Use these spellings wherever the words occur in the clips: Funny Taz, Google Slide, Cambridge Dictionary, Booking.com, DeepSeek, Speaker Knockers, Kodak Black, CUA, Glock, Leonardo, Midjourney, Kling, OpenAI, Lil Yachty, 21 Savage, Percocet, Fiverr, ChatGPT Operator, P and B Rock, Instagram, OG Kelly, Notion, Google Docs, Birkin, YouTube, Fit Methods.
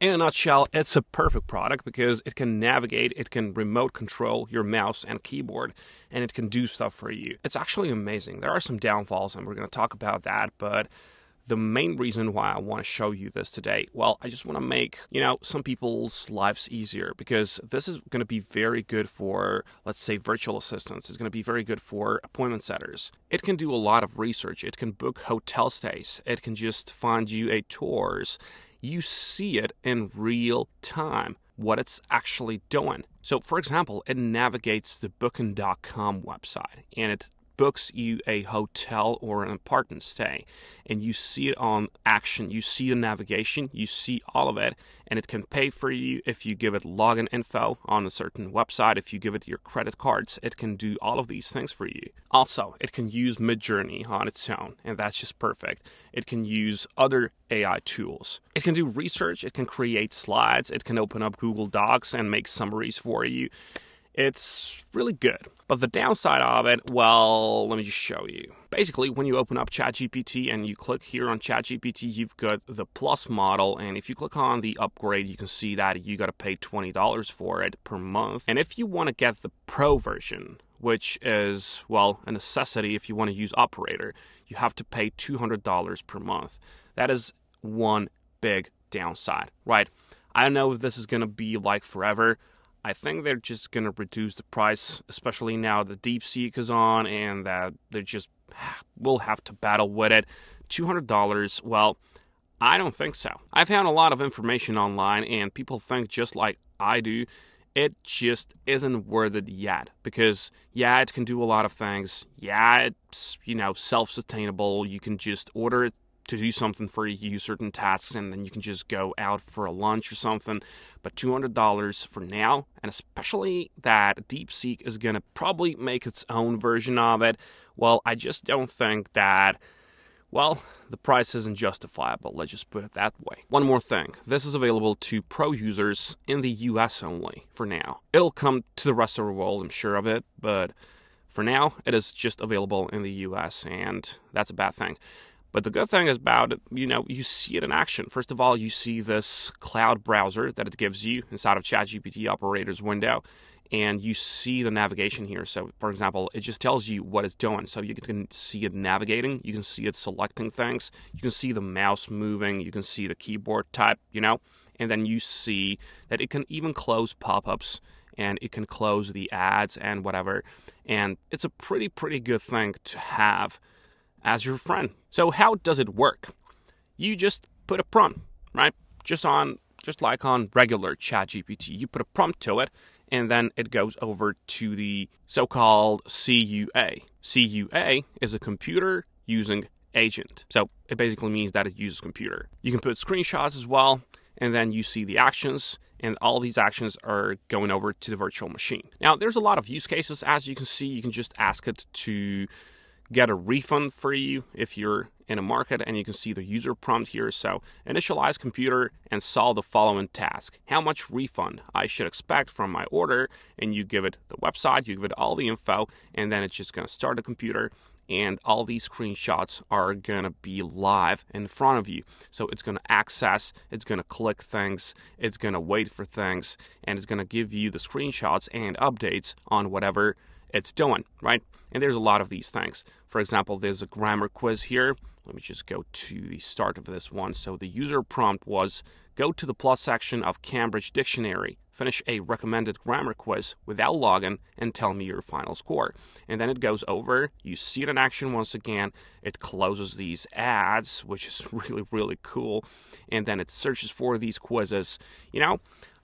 In a nutshell, it's a perfect product because it can navigate, it can remote control your mouse and keyboard, and it can do stuff for you. It's actually amazing. There are some downfalls, and we're going to talk about that, but the main reason why I want to show you this today, well, I just want to make, some people's lives easier, because this is going to be very good for, let's say, virtual assistants. It's going to be very good for appointment setters. It can do a lot of research. It can book hotel stays. It can just find you a tours. You see it in real time, what it's actually doing. So, for example, it navigates the Booking.com website, and it books you a hotel or an apartment stay, and you see it on action, you see the navigation, you see all of it, and it can pay for you if you give it login info on a certain website, if you give it your credit cards, it can do all of these things for you. Also, it can use Midjourney on its own, and that's just perfect. It can use other AI tools. It can do research, it can create slides, it can open up Google Docs and make summaries for you. It's really good. But the downside of it, well, let me just show you. Basically, when you open up ChatGPT and you click here on ChatGPT, you've got the plus model. And if you click on the upgrade, you can see that you got to pay $20 for it per month. And if you want to get the pro version, which is, well, a necessity if you want to use Operator, you have to pay $200 per month. That is one big downside, right? I don't know if this is going to be like forever. I think they're just going to reduce the price, especially now the DeepSeek is on, and that they just will have to battle with it. $200, well, I don't think so. I found a lot of information online, and people think just like I do, it just isn't worth it yet. Because, yeah, it can do a lot of things. Yeah, it's, self-sustainable. You can just order it to do something for you, certain tasks, and then you can just go out for a lunch or something. But $200 for now, and especially that DeepSeek is going to probably make its own version of it, well, I just don't think that, well, the price isn't justifiable, let's just put it that way. One more thing, this is available to pro users in the US only for now. It'll come to the rest of the world, I'm sure of it, but for now, it is just available in the US, and that's a bad thing. But the good thing is about it, you see it in action. First of all, you see this cloud browser that it gives you inside of ChatGPT Operator's window, and you see the navigation here. So, for example, it just tells you what it's doing. So you can see it navigating, you can see it selecting things, you can see the mouse moving, you can see the keyboard type, and then you see that it can even close pop-ups, and it can close the ads and whatever. And it's a pretty good thing to have as your friend. So how does it work? You just put a prompt, right? Just like on regular ChatGPT, you put a prompt to it, and then it goes over to the so-called CUA. CUA is a computer using agent. So it basically means that it uses computer. You can put screenshots as well, and then you see the actions, and all these actions are going over to the virtual machine. Now, there's a lot of use cases. As you can see, you can just ask it to get a refund for you if you're in a market, and you can see the user prompt here. So initialize computer and solve the following task. How much refund I should expect from my order? And you give it the website, you give it all the info, and then it's just going to start the computer, and all these screenshots are going to be live in front of you. So it's going to access, it's going to click things, it's going to wait for things, and it's going to give you the screenshots and updates on whatever it's doing, right? And there's a lot of these things. For example, there's a grammar quiz here. Let me just go to the start of this one. So the user prompt was, go to the plus section of Cambridge Dictionary, finish a recommended grammar quiz without login, and tell me your final score. And then it goes over, you see it in action once again, it closes these ads, which is really cool, and then it searches for these quizzes.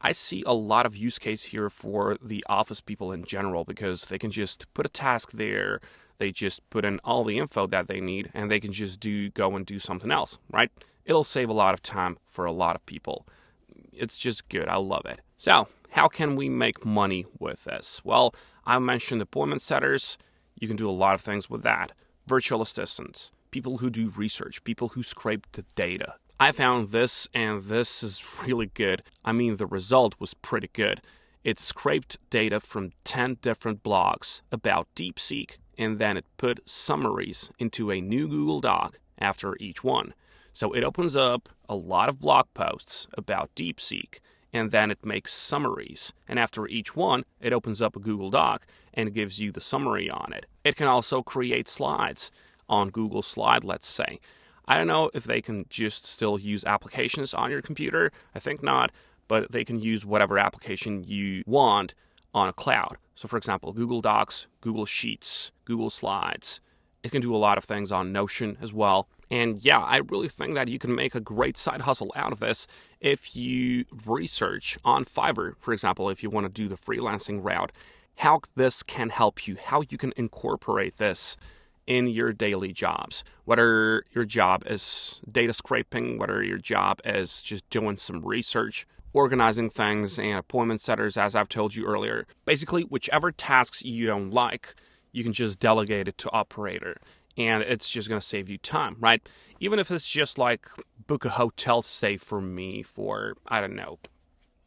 I see a lot of use case here for the office people in general, because they can just put a task there, they just put in all the info that they need, and they can just go and do something else, right? It'll save a lot of time for a lot of people. It's just good. I love it. So, how can we make money with this? Well, I mentioned appointment setters. You can do a lot of things with that. Virtual assistants, people who do research, people who scrape the data. I found this, and this is really good. I mean, the result was pretty good. It scraped data from 10 different blogs about DeepSeek, and then it put summaries into a new Google Doc after each one. So it opens up a lot of blog posts about DeepSeek, and then it makes summaries. And after each one, it opens up a Google Doc and gives you the summary on it. It can also create slides on Google Slide, let's say. I don't know if they can just still use applications on your computer. I think not, but they can use whatever application you want on a cloud. So for example, Google Docs, Google Sheets, Google Slides. It can do a lot of things on Notion as well. And yeah, I really think that you can make a great side hustle out of this if you research on Fiverr, for example, if you want to do the freelancing route, how this can help you, how you can incorporate this in your daily jobs, whether your job is data scraping, whether your job is just doing some research, organizing things and appointment setters, as I've told you earlier. Basically, whichever tasks you don't like, you can just delegate it to Operator. And it's just going to save you time, right? Even if it's just like book a hotel stay for me for, I don't know,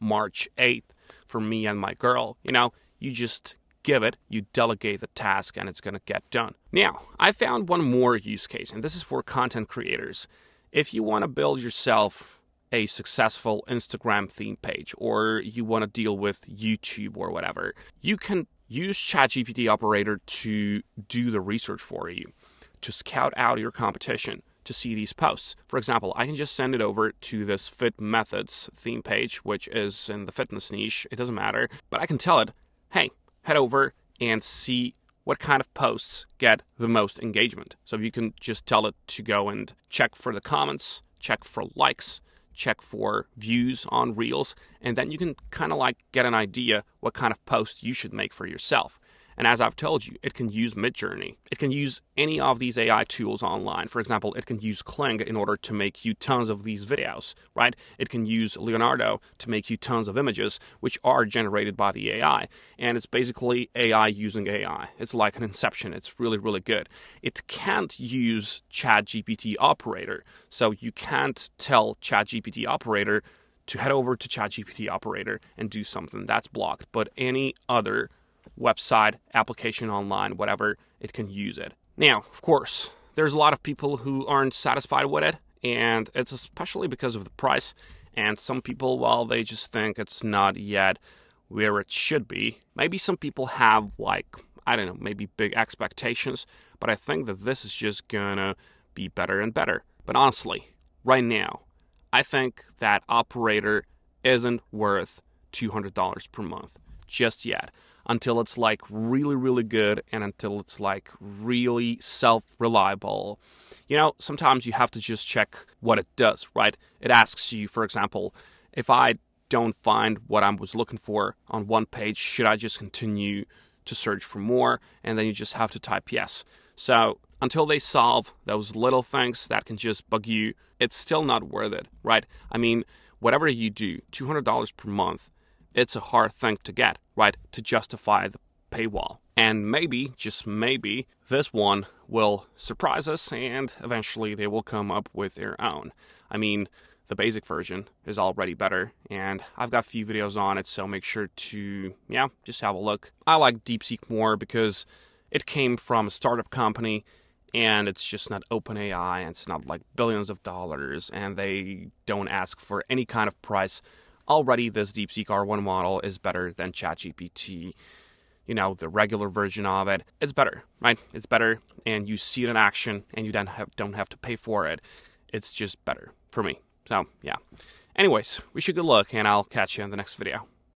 March 8th for me and my girl, you know, you just give it, you delegate the task and it's going to get done. Now, I found one more use case, and this is for content creators. If you want to build yourself a successful Instagram theme page, or you want to deal with YouTube or whatever, you can use ChatGPT Operator to do the research for you, to scout out your competition, to see these posts. For example, I can just send it over to this Fit Methods theme page, which is in the fitness niche, it doesn't matter, but I can tell it, hey, head over and see what kind of posts get the most engagement. So you can just tell it to go and check for the comments, check for likes, check for views on Reels, and then you can kind of like get an idea what kind of post you should make for yourself. And as I've told you, it can use Midjourney. It can use any of these AI tools online. For example, it can use Kling in order to make you tons of these videos, right? It can use Leonardo to make you tons of images, which are generated by the AI. And it's basically AI using AI. It's like an inception. It's really, really good. It can't use ChatGPT Operator. So you can't tell ChatGPT Operator to head over to ChatGPT Operator and do something. That's blocked. But any other website, application online, whatever, it can use it. Now, of course, there's a lot of people who aren't satisfied with it, and it's especially because of the price. And some people, well, they just think it's not yet where it should be. Maybe some people have, like, I don't know, maybe big expectations, but I think that this is just gonna be better and better. But honestly, right now, I think that Operator isn't worth $200 per month just yet, until it's like really, really good and until it's like really self-reliable. You know, sometimes you have to just check what it does, right? It asks you, for example, if I don't find what I was looking for on one page, should I just continue to search for more? And then you just have to type yes. So until they solve those little things that can just bug you, it's still not worth it, right? I mean, whatever you do, $200 per month, it's a hard thing to get, right, to justify the paywall. And maybe, just maybe, this one will surprise us and eventually they will come up with their own. I mean, the basic version is already better and I've got a few videos on it, so make sure to, yeah, just have a look. I like DeepSeek more because it came from a startup company and it's just not OpenAI and it's not like billions of dollars and they don't ask for any kind of price. Already, this DeepSeek R1 model is better than ChatGPT, you know, the regular version of it. It's better, right? It's better, and you see it in action, and you then don't have to pay for it. It's just better for me. So, yeah. Anyways, wish you good luck, and I'll catch you in the next video.